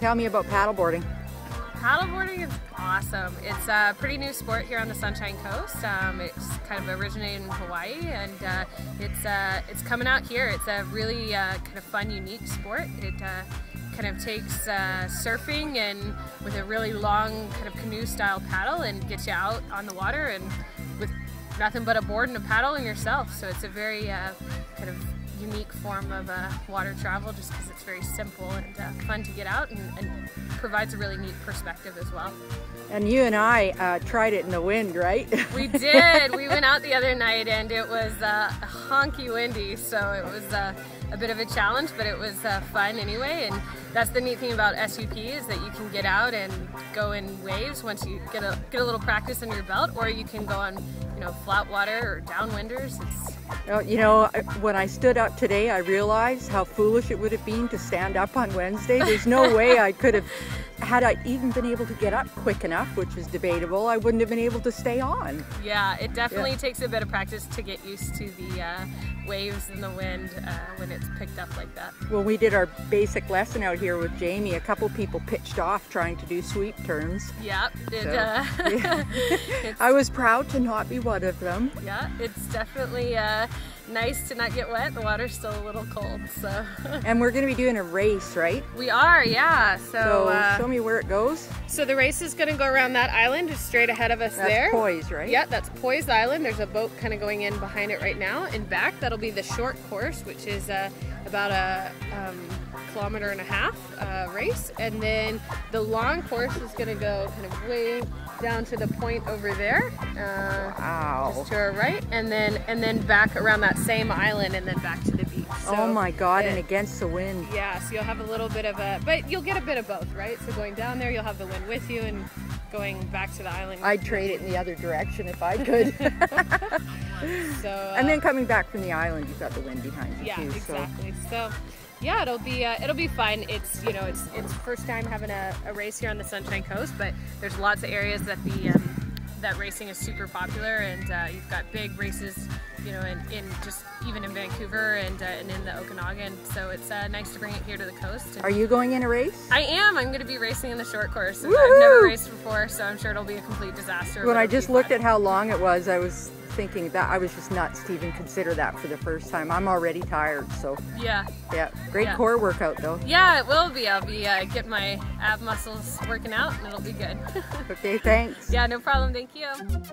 Tell me about paddleboarding. Paddleboarding is awesome. It's a pretty new sport here on the Sunshine Coast. It's kind of originated in Hawaii, and it's coming out here. It's a really kind of fun, unique sport. It kind of takes surfing and with a really long kind of canoe-style paddle and gets you out on the water and with nothing but a board and a paddle and yourself. So it's a very kind of unique form of water travel, just because it's very simple and fun to get out, and provides a really neat perspective as well. And you and I tried it in the wind, right? We did. We went out the other night and it was honky windy, so it was a bit of a challenge, but it was fun anyway. And that's the neat thing about SUP, is that you can get out and go in waves once you get a little practice in your belt, or you can go on, you know, flat water or downwinders. You know, when I stood up today, I realized how foolish it would have been to stand up on Wednesday. There's no way I could have, had I even been able to get up quick enough, which is debatable, I wouldn't have been able to stay on. Yeah, it definitely takes a bit of practice to get used to the waves and the wind when it's picked up like that. When we did our basic lesson out here with Jamie, a couple people pitched off trying to do sweep turns. Yep. I was proud to not be one of them. Yeah, it's definitely nice to not get wet. The water's still a little cold, so. And we're going to be doing a race, right? We are, yeah. So show me where it goes. So the race is going to go around that island just straight ahead of us there. That's Porpoise, right? Yeah, that's Porpoise Island. There's a boat kind of going in behind it right now and back. That'll be the short course, which is about a kilometer and a half race, and then the long course is going to go kind of way down to the point over there, just to our right, and then back around that same island, and then back to the beach. So, oh my God! And against the wind. Yeah, so you'll have a little bit of a, but you'll get a bit of both, right? So going down there, you'll have the wind with you, and going back to the island. I'd trade it in the other direction if I could. So, and then coming back from the island, you've got the wind behind you. Yeah, too, exactly. So. Yeah, it'll be fun. It's, you know, it's first time having a race here on the Sunshine Coast, but there's lots of areas that that racing is super popular, and you've got big races, you know, even in Vancouver and in the Okanagan. So it's nice to bring it here to the coast. Are you going in a race? I am. I'm going to be racing in the short course. I've never raced before, so I'm sure it'll be a complete disaster. When I just looked at how long it was, I was thinking that I was just nuts to even consider that for the first time. I'm already tired, so yeah, great core workout though. Yeah, it will be. I'll be getting my ab muscles working out, and it'll be good. Okay, thanks. Yeah, no problem. Thank you.